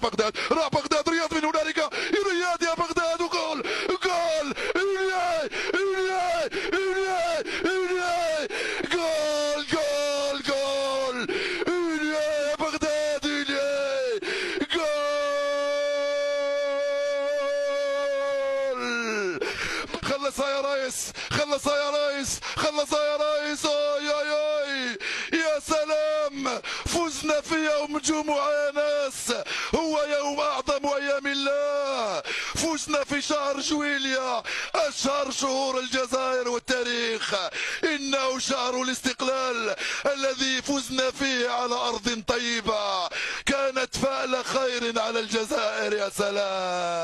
بغداد، راح بغداد، رياض من هنالك، رياض يا بغداد وجول، جول، إبنياي، إبنياي، إبنياي، إبنياي، جول، جول، جول، إبنياي يا بغداد، إبنياي، جول، خلصها يا ريس، خلصها يا ريس، خلصها يا ريس، أي أي أي، يا سلام، فزنا في يوم الجمعة يا ناس. هو يوم أعظم أيام الله، فزنا في شهر جويلية أشهر شهور الجزائر والتاريخ، إنه شهر الاستقلال الذي فزنا فيه على أرض طيبة، كانت فأل خير على الجزائر. يا سلام.